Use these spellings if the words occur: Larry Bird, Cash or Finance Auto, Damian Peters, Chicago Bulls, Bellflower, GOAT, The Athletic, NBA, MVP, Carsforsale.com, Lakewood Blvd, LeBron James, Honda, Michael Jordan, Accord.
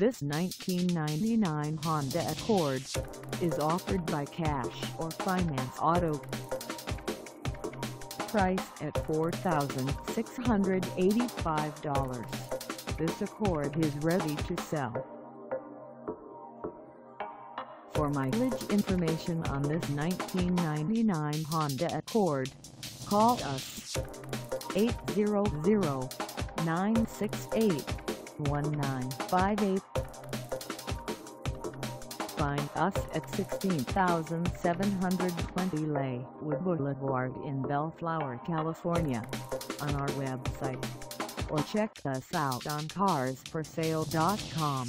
This 1999 Honda Accord is offered by Cash or Finance Auto. Priced at $4,685, this Accord is ready to sell. For mileage information on this 1999 Honda Accord, call us 800-968-1958. Find us at 16,720 Lakewood Boulevard in Bellflower, California, on our website, or check us out on Carsforsale.com.